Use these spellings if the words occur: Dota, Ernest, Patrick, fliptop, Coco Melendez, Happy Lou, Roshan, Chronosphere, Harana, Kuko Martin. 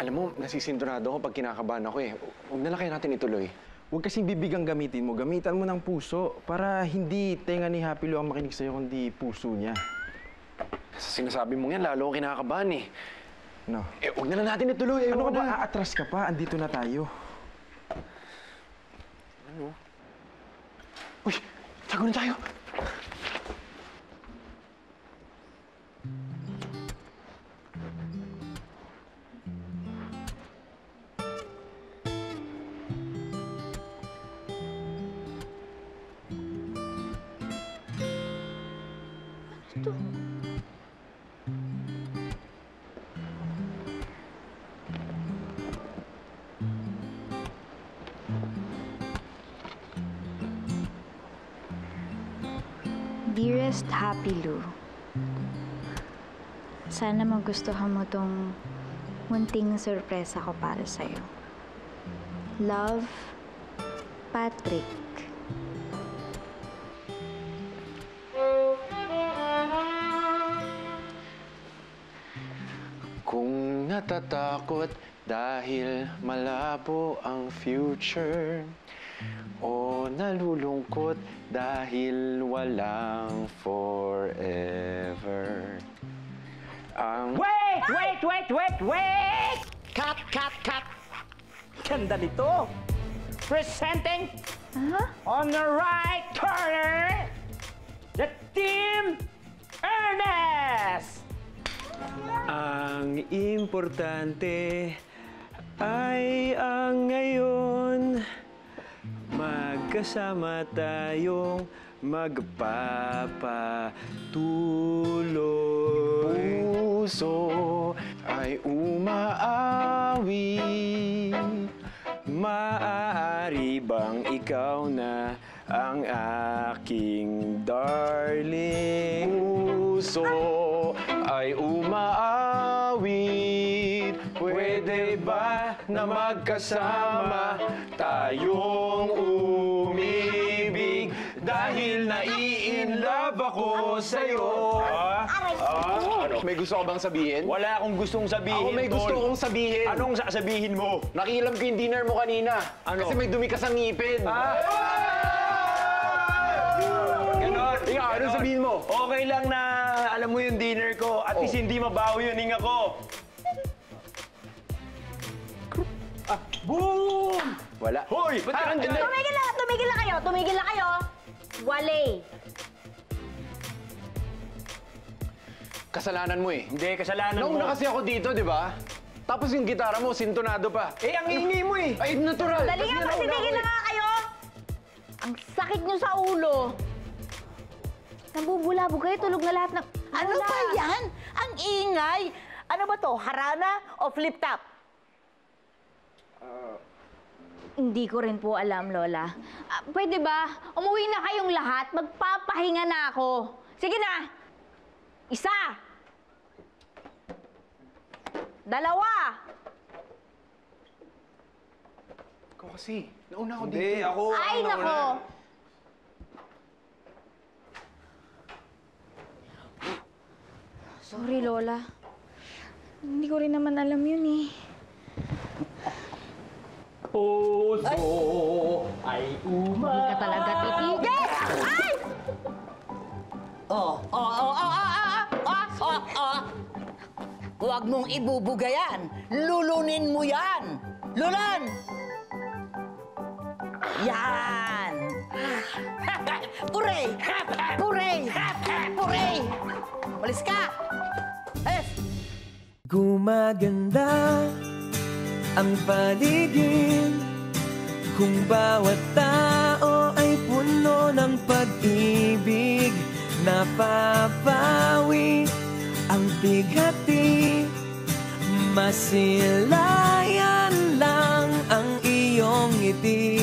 Alam mo, nasisintonado ako pag kinakabahan ako eh. Huwag na lang kaya natin ituloy. Huwag kasing bibig ang gamitin mo. Gamitan mo ng puso para hindi tenga ni Happy Lou ang makinig sa'yo, kundi puso niya. Sa sinasabi mong yan, lalo ako kinakabahan eh. No. Eh, huwag na lang natin ituloy. Ano ka ba? Aatras ka pa. Andito na tayo. Ano? Uy! Tago na tayo! Dearest Happy Lou, sana magustuhan mo tong munting sorpresa ko para sa'yo. Love, Patrick. Kung natatakot dahil malabo ang future, o nalulungkot dahil walang forever. Wait! Wait! Wait! Wait! Wait! Cut! Cut! Cut! Ganda nito! Presenting on the right corner, the team Ernest! Ang importante ay ang ngayon. Magkasama tayong magpapatuloy. Puso ay umaawi. Maaari bang ikaw na ang aking darling? Puso ay umaawi. Pwede ba na magkasama tayong umibig dahil nai-inlove ako sa'yo? May gusto ko bang sabihin? Wala akong gustong sabihin, Tol. Ako may gusto kong sabihin. Anong sasabihin mo? Nakikilam ko yung dinner mo kanina. Ano? Kasi may dumi ka sa ngipin. Ganon. Ikaw, anong sabihin mo? Okay lang na alam mo yung dinner ko. At least hindi mabawi yung hinga ko. Boom! Wala. Hoy! Ba't ka nandiyan? Tumigil na! Tumigil na kayo! Tumigil na kayo! Wale! Kasalanan mo eh. Hindi, kasalanan mo. Noong na kasi ako dito, di ba? Tapos yung gitara mo, sintonado pa. Eh, ang ingay mo eh! Ay, natural! Dali nga, magsitigil na nga kayo! Ang sakit nyo sa ulo! Nabubulabog kayo, tulog na lahat ng... Ano ba yan? Ang ingay! Ano ba to? Harana o flip-top? Hindi ko rin po alam, Lola. Pwede ba? Umuwi na kayong lahat. Magpapahinga na ako. Sige na! Isa! Dalawa! Ikaw kasi. Nauna ako dito. Hindi, ako. Ay, nako! Sorry, Lola. Hindi ko rin naman alam yun eh. Puso ay umaawi. Hindi ka talaga titigil. Ay! Huwag mong ibubuga yan. Lulunin mo yan. Lulan! Yan! Puray! Puray! Puray! Malis ka! Eh! Gumaganda ang paligid, kung bawat tao ay puno ng pag-ibig. Napapawi ang bighati, masilayan lang ang iyong ngiti.